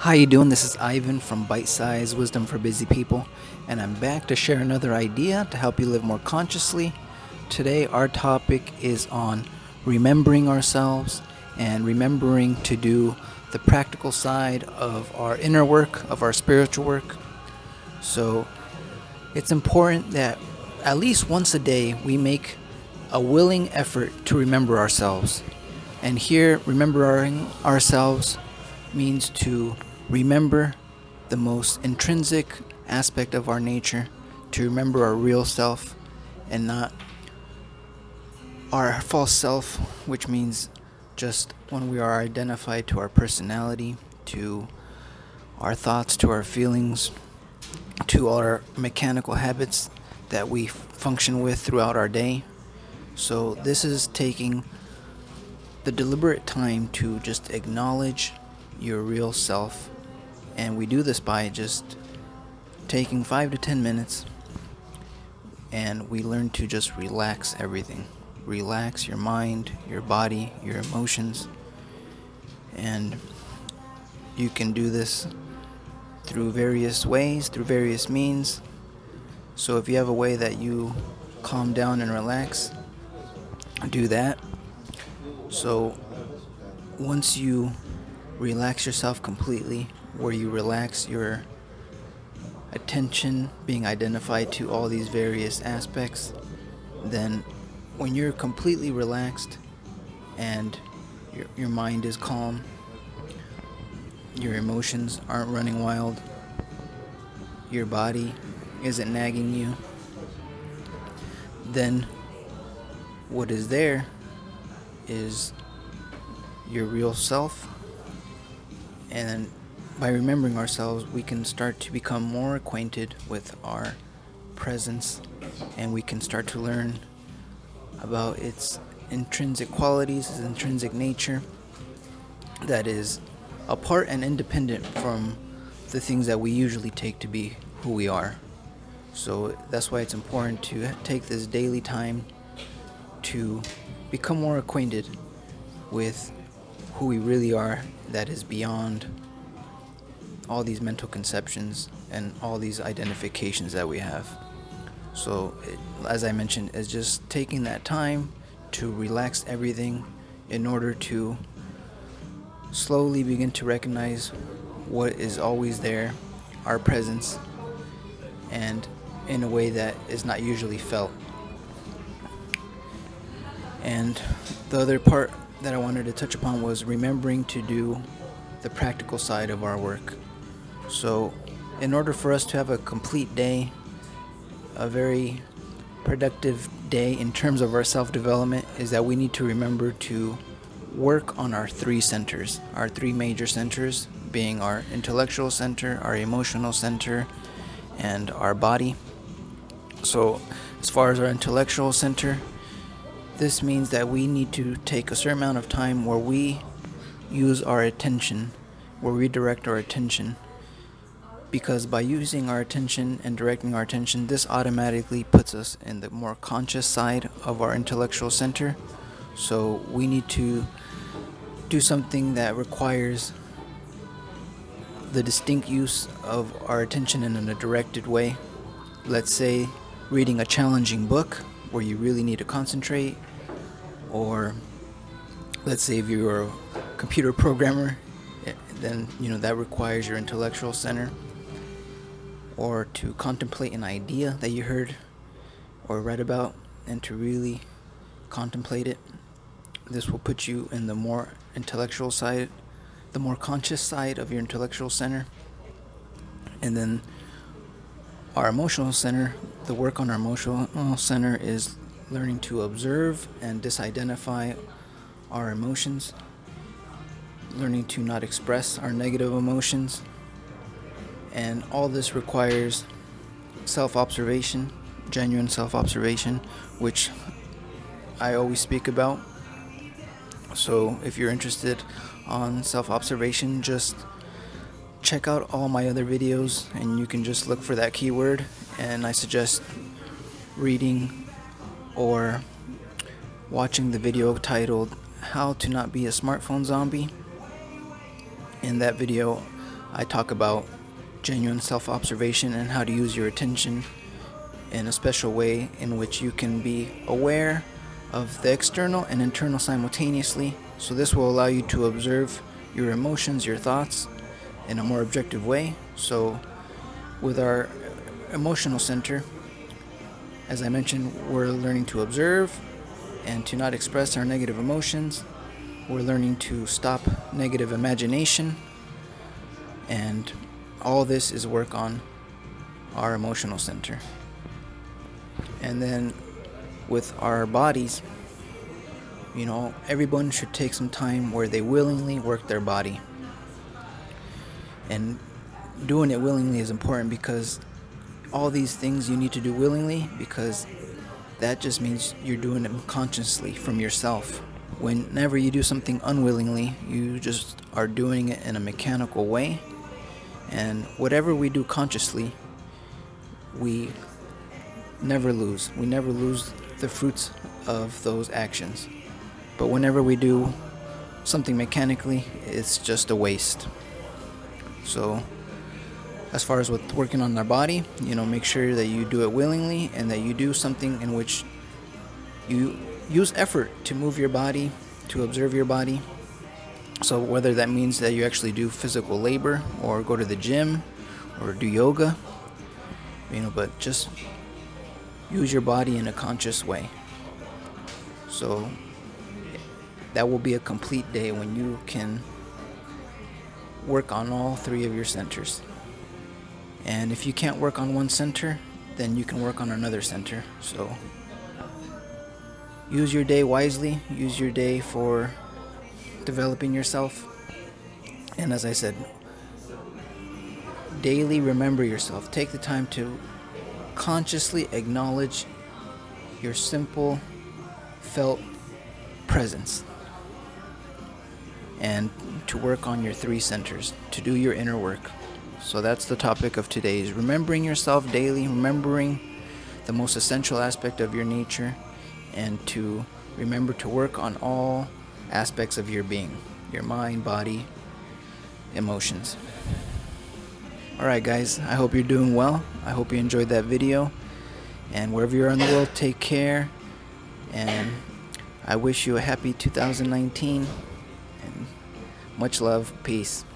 How you doing? This is Ivan from Bite Size Wisdom for Busy People, and I'm back to share another idea to help you live more consciously. Today our topic is on remembering ourselves and remembering to do the practical side of our inner work, of our spiritual work. So it's important that at least once a day we make a willing effort to remember ourselves. And here, remembering ourselves means to remember the most intrinsic aspect of our nature, to remember our real self and not our false self, which means just when we are identified to our personality, to our thoughts, to our feelings, to our mechanical habits that we function with throughout our day. So this is taking the deliberate time to just acknowledge your real self, and we do this by just taking 5 to 10 minutes, and we learn to just relax everything. Relax your mind, your body, your emotions. And you can do this through various ways, through various means. So if you have a way that you calm down and relax, do that. So once you relax yourself completely, where you relax your attention being identified to all these various aspects, then when you're completely relaxed and your mind is calm, your emotions aren't running wild, your body isn't nagging you, then what is there is your real self. And by remembering ourselves, we can start to become more acquainted with our presence, and we can start to learn about its intrinsic qualities, its intrinsic nature, that is apart and independent from the things that we usually take to be who we are. So that's why it's important to take this daily time to become more acquainted with who we really are, that is beyond all these mental conceptions and all these identifications that we have. So as I mentioned, it's just taking that time to relax everything in order to slowly begin to recognize what is always there, our presence, and in a way that is not usually felt. And the other part that I wanted to touch upon was remembering to do the practical side of our work. So in order for us to have a complete day, a very productive day in terms of our self-development, is that we need to remember to work on our three centers, our three major centers being our intellectual center, our emotional center, and our body. So as far as our intellectual center, this means that we need to take a certain amount of time where we use our attention, where we direct our attention. Because by using our attention and directing our attention, this automatically puts us in the more conscious side of our intellectual center. So we need to do something that requires the distinct use of our attention in a directed way. Let's say reading a challenging book where you really need to concentrate. Or let's say if you're a computer programmer, then you know that requires your intellectual center. Or to contemplate an idea that you heard or read about and to really contemplate it, this will put you in the more intellectual side, the more conscious side of your intellectual center. And then our emotional center, the work on our emotional center is learning to observe and disidentify our emotions, learning to not express our negative emotions. And all this requires self-observation, genuine self-observation, which I always speak about. So if you're interested on self-observation, just check out all my other videos, and you can just look for that keyword. And I suggest reading or watching the video titled "How to Not Be a Smartphone Zombie." In that video I talk about genuine self-observation and how to use your attention in a special way in which you can be aware of the external and internal simultaneously. So this will allow you to observe your emotions, your thoughts in a more objective way. So with our emotional center, as I mentioned, we're learning to observe and to not express our negative emotions. We're learning to stop negative imagination, and all this is work on our emotional center. And then with our bodies, you know, everyone should take some time where they willingly work their body. And doing it willingly is important, because all these things you need to do willingly, because that just means you're doing it consciously from yourself. Whenever you do something unwillingly, you just are doing it in a mechanical way. And whatever we do consciously, we never lose. We never lose the fruits of those actions. But whenever we do something mechanically, it's just a waste. So as far as with working on our body, you know, make sure that you do it willingly and that you do something in which you use effort to move your body, to observe your body. So whether that means that you actually do physical labor or go to the gym or do yoga, you know, but just use your body in a conscious way. So that will be a complete day when you can work on all three of your centers. And if you can't work on one center, then you can work on another center. So use your day wisely, use your day for developing yourself. And as I said, daily remember yourself. Take the time to consciously acknowledge your simple felt presence, and to work on your three centers, to do your inner work. So that's the topic of today, is remembering yourself daily, remembering the most essential aspect of your nature, and to remember to work on all aspects of your being, your mind, body, emotions. Alright guys, I hope you're doing well. I hope you enjoyed that video. And wherever you are in the world, take care. And I wish you a happy 2019. And much love. Peace.